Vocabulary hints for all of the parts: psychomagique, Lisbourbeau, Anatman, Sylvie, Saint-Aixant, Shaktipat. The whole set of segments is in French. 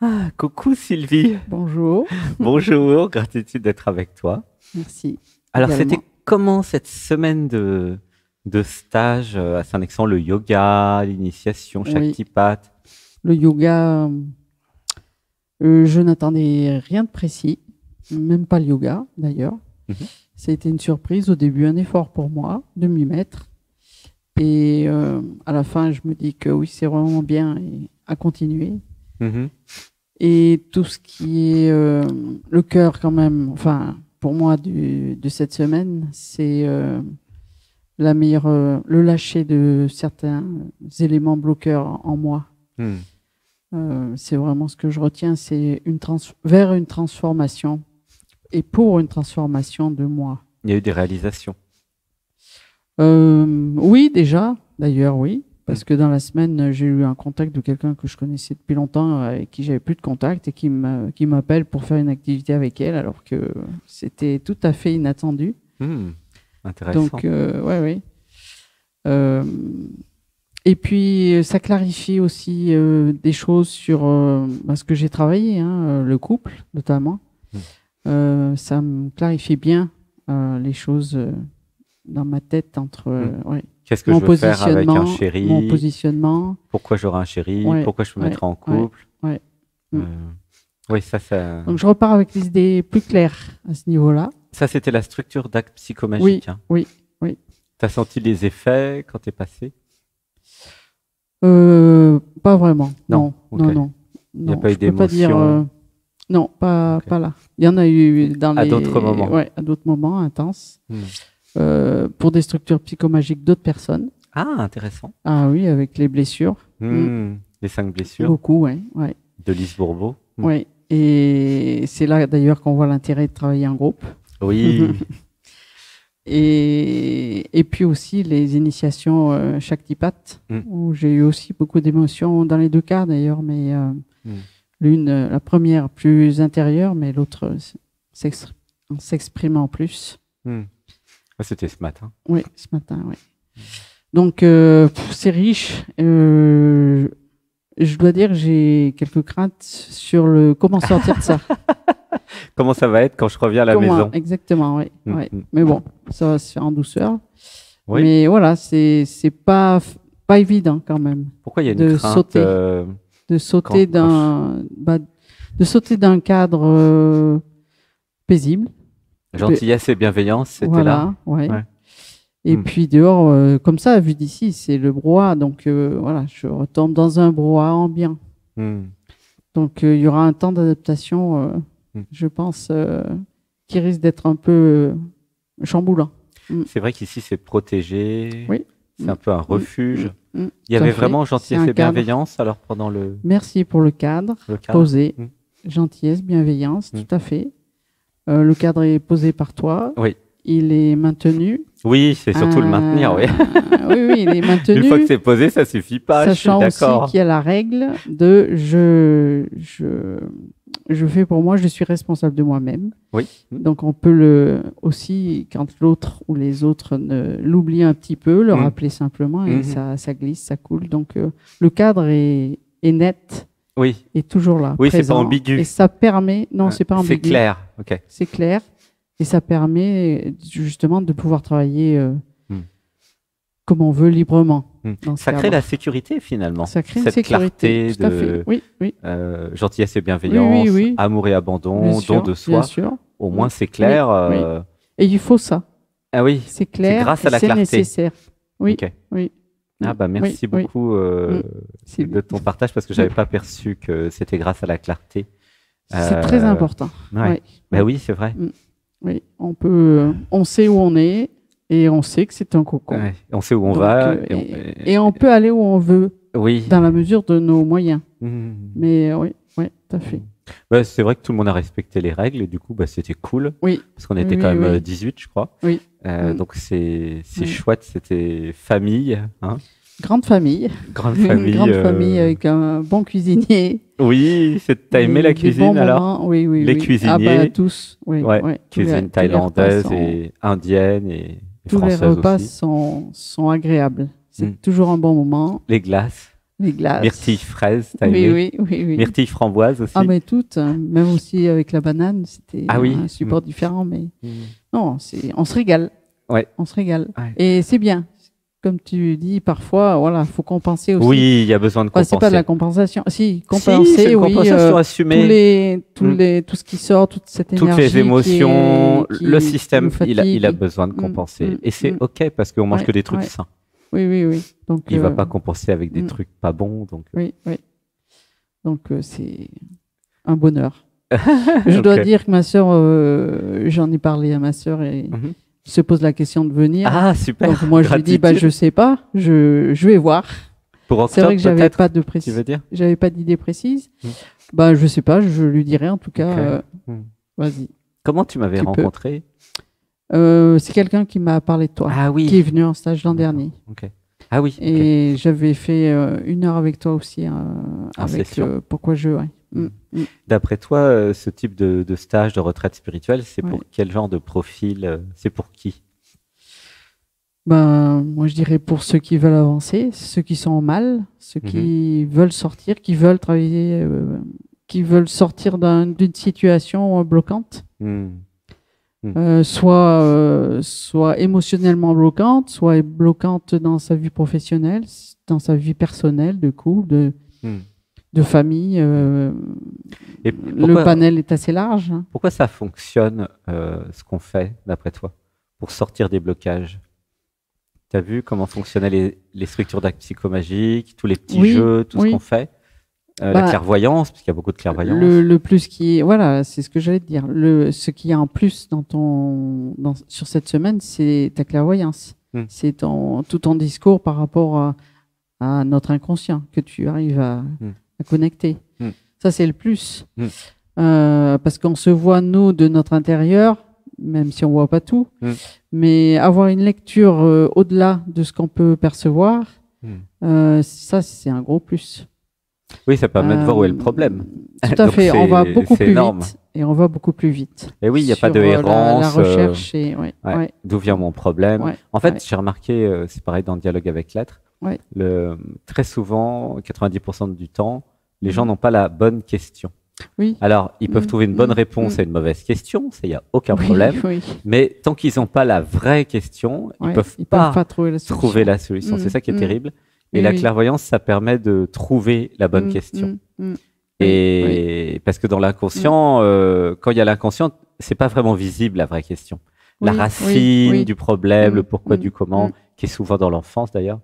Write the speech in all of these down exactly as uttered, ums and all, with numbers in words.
Ah, coucou Sylvie. Bonjour. Bonjour, gratitude d'être avec toi. Merci. Alors, c'était comment cette semaine de, de stage à Saint-Aixant, le yoga, l'initiation, Shaktipat? Oui. Le yoga, euh, je n'attendais rien de précis, même pas le yoga d'ailleurs. Mmh. Ça a été une surprise au début, un effort pour moi de m'y mettre. Et euh, à la fin, je me dis que oui, c'est vraiment bien et à continuer. Mmh. Et tout ce qui est euh, le cœur quand même, enfin pour moi du, de cette semaine, c'est euh, la meilleure, euh, le lâcher de certains éléments bloqueurs en moi. Mmh. Euh, c'est vraiment ce que je retiens, c'est une trans vers une transformation et pour une transformation de moi. Il y a eu des réalisations. Euh, oui, déjà, d'ailleurs, oui. Parce que dans la semaine, j'ai eu un contact de quelqu'un que je connaissais depuis longtemps, avec qui j'avais plus de contact, et qui m'appelle pour faire une activité avec elle, alors que c'était tout à fait inattendu. Mmh, intéressant. Donc, euh, ouais, ouais. Euh, et puis, ça clarifie aussi euh, des choses sur euh, ce que j'ai travaillé, hein, le couple notamment. Mmh. Euh, ça me clarifie bien euh, les choses euh, dans ma tête entre... Euh, mmh. ouais. Qu'est-ce que mon je veux faire avec un chéri? Mon positionnement. Pourquoi j'aurai un chéri? Ouais, pourquoi je me ouais, mettrai en couple? Oui, ouais, euh, ouais, ça, ça... Donc, je repars avec des idées plus claires à ce niveau-là. Ça, c'était la structure d'acte psychomagique. Oui, hein. oui. oui. Tu as senti les effets quand tu es passé? euh, Pas vraiment. Non, non, okay. non. non. Il n'y a pas eu d'émotion? euh... Non, pas, okay. pas là. Il y en a eu dans les... à d'autres moments. Oui, à d'autres moments intenses. Hmm. Euh, pour des structures psychomagiques d'autres personnes. Ah, intéressant. Ah oui, avec les blessures. Mmh, mmh. Les cinq blessures. Beaucoup, oui. Ouais. De Lisbourbeau. Mmh. Oui, et c'est là d'ailleurs qu'on voit l'intérêt de travailler en groupe. Oui. et, et puis aussi les initiations euh, Shaktipat, mmh. où j'ai eu aussi beaucoup d'émotions dans les deux cas d'ailleurs, mais euh, mmh. l'une, la première plus intérieure, mais l'autre en s'exprimant plus. Mmh. C'était ce matin. Oui, ce matin, oui. Donc, euh, c'est riche. Euh, je dois dire que j'ai quelques craintes sur le comment sortir de ça. Comment ça va être quand je reviens à la comment, maison. Exactement, oui. Mm-hmm. ouais. Mais bon, ça va se faire en douceur. Oui. Mais voilà, c'est pas, pas évident quand même. Pourquoi il y a une de crainte sauter, euh... de, sauter quand, quand je... bah, de sauter d'un cadre euh, paisible. Gentillesse et bienveillance, c'était voilà, là. Ouais. Ouais. Et mmh. puis dehors, euh, comme ça, vu d'ici, c'est le brouhaha. Donc euh, voilà, je retombe dans un brouhaha ambiant. Mmh. Donc il euh, y aura un temps d'adaptation, euh, mmh. je pense, euh, qui risque d'être un peu euh, chamboulant. Mmh. C'est vrai qu'ici, c'est protégé. Oui. C'est mmh. un peu un refuge. Mmh. Mmh. Il y avait vraiment gentillesse et bienveillance. Alors pendant le. Merci pour le cadre, le cadre. posé. Mmh. Gentillesse, bienveillance, mmh. tout à fait. Euh, le cadre est posé par toi. Oui. Il est maintenu. Oui, c'est surtout euh, le maintenir, oui. oui, oui, il est maintenu. Une fois que c'est posé, ça suffit pas. Sachant je suis aussi qu'il y a la règle de je, je, je fais pour moi, je suis responsable de moi-même. Oui. Donc on peut le, aussi, quand l'autre ou les autres l'oublient un petit peu, le mmh. rappeler simplement et mmh. ça, ça glisse, ça coule. Donc euh, le cadre est, est net. Oui. Est toujours là. Oui, c'est pas ambigu. Et ça permet. Non, c'est pas ambigu. C'est clair. Ok. C'est clair. Et ça permet justement de pouvoir travailler euh, mm. comme on veut librement. Mm. Dans ça crée cadre. la sécurité finalement. Ça crée cette une sécurité. Clarté tout à de fait. Oui, oui. Euh, gentillesse et bienveillance, oui, oui, oui. amour et abandon, sûr, don de soi. Sûr. Au moins c'est clair. Oui, oui. Euh... Et il faut ça. Ah oui. C'est clair. Grâce à la clarté. C'est nécessaire. Oui. Okay. Oui. Ah bah merci oui, beaucoup oui. Euh, oui. de ton partage parce que j'avais oui. pas perçu que c'était grâce à la clarté. C'est euh, très important. Ouais. Ouais. Bah oui, c'est vrai. Oui, on peut, on sait où on est et on sait que c'est un cocon. Ouais. On sait où on Donc, va et, et, on, et, et on peut aller où on veut. Oui. Dans la mesure de nos moyens. Mmh. Mais oui, ouais, tout à fait. Bah, c'est vrai que tout le monde a respecté les règles et du coup bah, c'était cool oui. parce qu'on était oui, quand même oui. dix-huit je crois oui. euh, mmh. donc c'est mmh. chouette, c'était famille hein. grande famille grande famille, grande euh... famille avec un bon cuisinier. Oui, t'as aimé la cuisine alors? Oui, oui, les oui. cuisiniers ah, bah, tous oui, ouais. Ouais. cuisine les, thaïlandaise et sont... indienne et tous française aussi tous les repas aussi. Sont, sont agréables, c'est mmh. toujours un bon moment. Les glaces les glaces. Myrtille fraise, t'as aimé? Oui, oui, oui. Myrtille framboise aussi. Ah, mais toutes, même aussi avec la banane, c'était ah, oui. un support mmh. différent, mais mmh. non, on se régale. Ouais. On se régale. Ouais. Et c'est bien. Comme tu dis, parfois, voilà, faut compenser aussi. Oui, il y a besoin de compenser. Enfin, c'est pas de la compensation. Si, compenser, si, une oui. compensation euh, assumée. Tous les, tous mm. les, tout ce qui sort, toute cette énergie. Toutes les émotions, qui est, qui le système, il a, il a besoin de compenser. Mm. Et c'est mm. ok parce qu'on mange ouais, que des trucs ouais. sains. Oui, oui, oui. Donc, il euh, va pas compenser avec des mm. trucs pas bons. Donc. Oui, oui. Donc, euh, c'est un bonheur. Je dois okay. dire que ma sœur, euh, j'en ai parlé à ma sœur et mm-hmm. se pose la question de venir. Ah, super. Donc moi, Gratitude. je lui dis, bah, je sais pas, je, je vais voir. Pour octobre, c'est vrai que j'avais pas de précis, j'avais pas d'idée précise. Mmh. Bah, je sais pas, je lui dirai en tout cas. Okay. Euh, mmh. Vas-y. Comment tu m'avais rencontré? euh, C'est quelqu'un qui m'a parlé de toi. Ah oui. Qui est venu en stage l'an dernier. Ok. Ah oui. Et okay. j'avais fait euh, une heure avec toi aussi, euh, avec euh, Pourquoi je. Ouais. Mmh. Mmh. D'après toi, euh, ce type de, de stage de retraite spirituelle, c'est ouais. pour quel genre de profil? euh, C'est pour qui? Ben, moi, je dirais pour ceux qui veulent avancer, ceux qui sont en mal, ceux mmh. qui veulent sortir, qui veulent travailler, euh, qui veulent sortir d'une un, situation bloquante, mmh. Mmh. Euh, soit, euh, soit émotionnellement bloquante, soit bloquante dans sa vie professionnelle, dans sa vie personnelle, de couple, de... Mmh. de famille, euh, et pourquoi, le panel est assez large. Hein. Pourquoi ça fonctionne, euh, ce qu'on fait, d'après toi, pour sortir des blocages? Tu as vu comment fonctionnaient les, les structures d'actes psychomagiques, tous les petits oui, jeux, tout oui. ce qu'on fait, euh, bah, la clairvoyance, parce qu'il y a beaucoup de clairvoyance. Le, le plus qui, voilà, c'est ce que j'allais te dire. Le, ce qu'il y a en plus dans ton, dans, sur cette semaine, c'est ta clairvoyance. Hum. C'est ton, tout ton discours par rapport à, à notre inconscient que tu arrives à... Hum. à connecter. Mm. Ça, c'est le plus. Mm. Euh, parce qu'on se voit, nous, de notre intérieur, même si on ne voit pas tout, mm. mais avoir une lecture euh, au-delà de ce qu'on peut percevoir, mm. euh, ça, c'est un gros plus. Oui, ça permet euh, de voir où est le problème. Tout à Donc fait. On va beaucoup plus énorme. vite. Et on va beaucoup plus vite. Et oui, il n'y a pas de errance. La, la recherche. Euh, ouais, ouais, ouais. D'où vient mon problème? ouais, En fait, ouais. j'ai remarqué, euh, c'est pareil dans le dialogue avec l'être, ouais. le, très souvent, quatre-vingt-dix pour cent du temps, les gens n'ont pas la bonne question. Oui. Alors, ils peuvent mmh, trouver une bonne réponse mmh. à une mauvaise question, il n'y a aucun oui, problème, oui. mais tant qu'ils n'ont pas la vraie question, ouais, ils ne peuvent, ils pas, peuvent pas trouver la solution. Trouver la solution. Mmh, c'est ça qui est mmh. terrible. Et oui, la oui. clairvoyance, ça permet de trouver la bonne mmh, question. Mmh, mmh. Et oui. parce que dans l'inconscient, mmh. euh, quand il y a l'inconscient, ce n'est pas vraiment visible la vraie question. La oui, racine oui, oui. du problème, mmh, le pourquoi mmh, du comment, mmh. qui est souvent dans l'enfance d'ailleurs,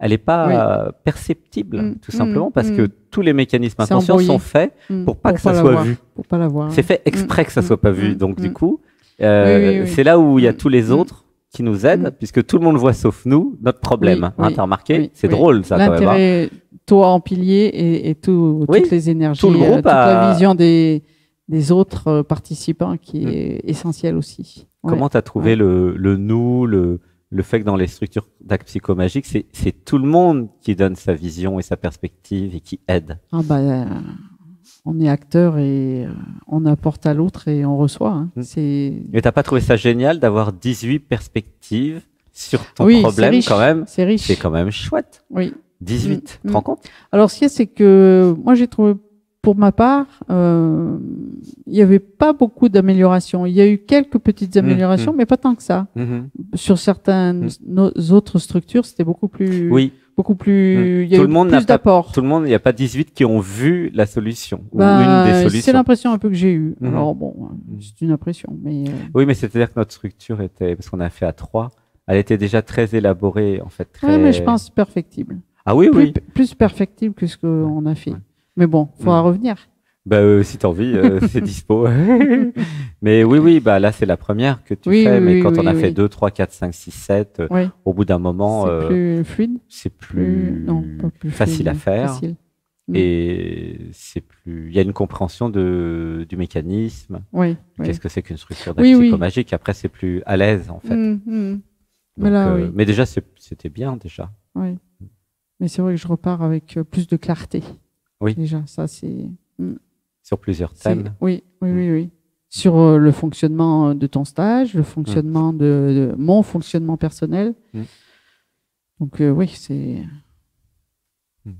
elle n'est pas oui. perceptible, mmh, tout simplement, mmh, parce mmh. que tous les mécanismes inconscients sont faits mmh. pour pas pour que pas ça soit voir. vu. C'est fait exprès mmh. que ça soit pas vu. Donc, mmh. du coup, euh, oui, oui, oui. c'est là où il y a tous les autres mmh. qui nous aident, mmh. puisque tout le monde voit, sauf nous, notre problème. Oui, hein, oui, t'as remarqué oui, C'est oui. drôle, ça, quand même. Hein. Toi en pilier et, et tout, oui, toutes les énergies, tout le groupe euh, toute a... la vision des, des autres participants qui mmh. est essentielle aussi. Ouais. Comment t'as trouvé ouais. le, le nous, le... le fait que dans les structures d'actes psychomagiques, c'est tout le monde qui donne sa vision et sa perspective et qui aide. Ah bah, euh, on est acteur et euh, on apporte à l'autre et on reçoit. Hein. Mmh. Mais t'as pas trouvé ça génial d'avoir dix-huit perspectives sur ton oui, problème quand même? C'est riche. C'est quand même chouette. Oui. dix-huit, mmh. tu te rends compte? Alors, ce qu'il y a, c'est que moi, j'ai trouvé, pour ma part, il euh, n'y avait pas beaucoup d'améliorations. Il y a eu quelques petites améliorations, mmh, mmh. mais pas tant que ça. Mmh. Sur certaines mmh. nos autres structures, c'était beaucoup plus... Oui. Beaucoup plus... Il mmh. y a tout eu le monde plus d'apports. Tout le monde, il n'y a pas dix-huit qui ont vu la solution, bah, ou une des solutions. C'est l'impression un peu que j'ai eue. Mmh. Alors bon, c'est une impression, mais... Euh... Oui, mais c'est-à-dire que notre structure était... Parce qu'on a fait à trois, elle était déjà très élaborée, en fait. Très... Oui, mais je pense perfectible. Ah oui, plus, oui. Plus perfectible que ce qu'on ouais. a fait. Ouais. Mais bon, il faudra mmh. revenir. Bah, euh, si tu as envie, euh, c'est dispo. Mais oui, oui, bah, là, c'est la première que tu oui, fais. Oui, mais quand oui, on a oui. fait deux, trois, quatre, cinq, six, sept, oui. euh, au bout d'un moment. C'est euh, plus fluide. C'est plus, non, pas plus facile fluide, à faire. Facile. Et mmh. c'est plus. Il y a une compréhension de, du mécanisme. Oui, Qu'est-ce oui. que c'est qu'une structure d'acte oui, psychomagique oui. Après, c'est plus à l'aise, en fait. Mmh, mmh. Donc, mais, là, euh, oui. mais déjà, c'était bien, déjà. Oui. Mais c'est vrai que je repars avec plus de clarté. Oui. Déjà, ça, c'est. Mm. Sur plusieurs thèmes. Oui, oui, mm. oui, oui. Sur euh, le fonctionnement de ton stage, le fonctionnement mm. de, de mon fonctionnement personnel. Mm. Donc, euh, oui, c'est. Mm.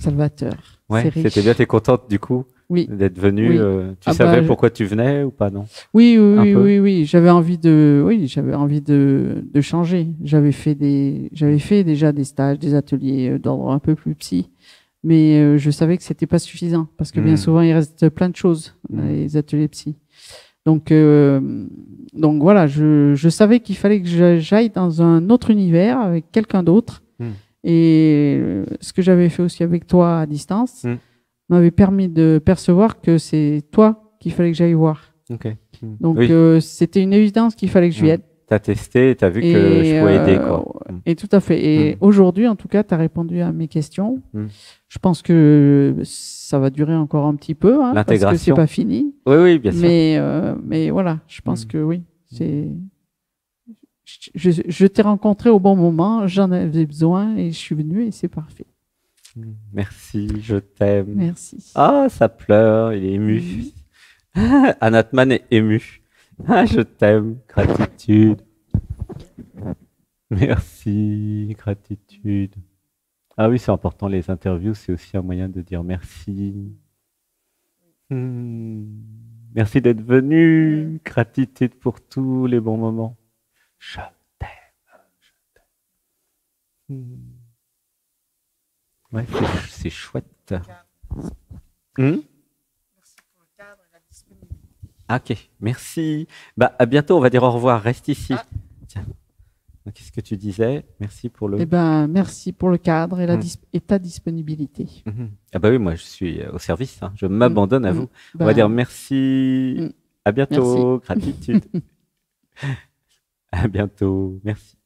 Salvateur. Ouais, c'était bien, t'es contente du coup oui. d'être venue. Oui. Euh, tu ah savais bah, je... pourquoi tu venais ou pas, non? Oui, oui, oui, oui, oui. J'avais envie de, oui, j'avais envie de, de changer. J'avais fait des, j'avais fait déjà des stages, des ateliers d'ordre un peu plus psy, mais euh, je savais que c'était pas suffisant parce que mmh. bien souvent il reste plein de choses dans les ateliers psy. Donc, euh, donc voilà, je, je savais qu'il fallait que j'aille dans un autre univers avec quelqu'un d'autre. Mmh. Et ce que j'avais fait aussi avec toi à distance mmh. m'avait permis de percevoir que c'est toi qu'il fallait que j'aille voir. Okay. Mmh. Donc, oui. euh, c'était une évidence qu'il fallait que je lui aide. Mmh. Tu as testé, tu as vu et que je pouvais euh, aider. Quoi. Et tout à fait. Et mmh. aujourd'hui, en tout cas, tu as répondu à mes questions. Mmh. Je pense que ça va durer encore un petit peu, hein, parce que c'est pas fini. Oui, oui, bien sûr. Mais, euh, mais voilà, je pense mmh. que oui, c'est... Je, je, je t'ai rencontré au bon moment, j'en avais besoin et je suis venue et c'est parfait. Merci, je t'aime. Merci. Ah, ça pleure, il est ému. Mmh. Anatman est ému. Ah, je t'aime, gratitude. Merci, gratitude. Ah oui, c'est important, les interviews, c'est aussi un moyen de dire merci. Mmh. Merci d'être venu, gratitude pour tous les bons moments. Je t'aime, je t'aime. Mmh. Ouais, c'est chouette. Mmh. Merci pour le cadre et la disponibilité. Ok, merci. Bah, à bientôt, on va dire au revoir. Reste ici. Ah. Tiens. Qu'est-ce que tu disais? Merci pour le. Eh ben, merci pour le cadre et, la mmh. et ta disponibilité. Mmh. Ah bah oui, moi je suis au service. Hein. Je m'abandonne mmh. à vous. Bah... On va dire merci. Mmh. À bientôt. Merci. Gratitude. À bientôt. Merci.